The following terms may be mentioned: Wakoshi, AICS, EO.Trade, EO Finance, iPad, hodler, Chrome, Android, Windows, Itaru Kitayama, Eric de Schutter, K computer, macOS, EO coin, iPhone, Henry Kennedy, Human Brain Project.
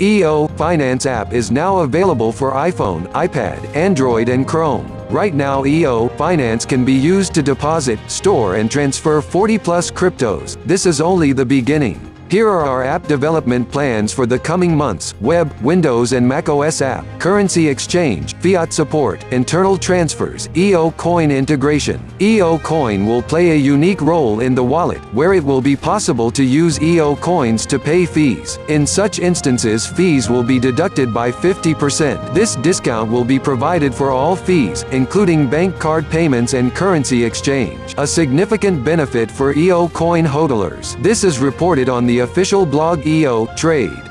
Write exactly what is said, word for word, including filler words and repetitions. E O Finance app is now available for iPhone, iPad, Android and Chrome. Right now E O Finance can be used to deposit, store and transfer forty plus cryptos. This is only the beginning. Here are our app development plans for the coming months: web, Windows and macOS app, currency exchange, fiat support, internal transfers, E O coin integration. E O coin will play a unique role in the wallet, where it will be possible to use E O coins to pay fees. In such instances, fees will be deducted by fifty percent. This discount will be provided for all fees, including bank card payments and currency exchange. A significant benefit for E O coin hodlers. This is reported on the official blog E O.Trade.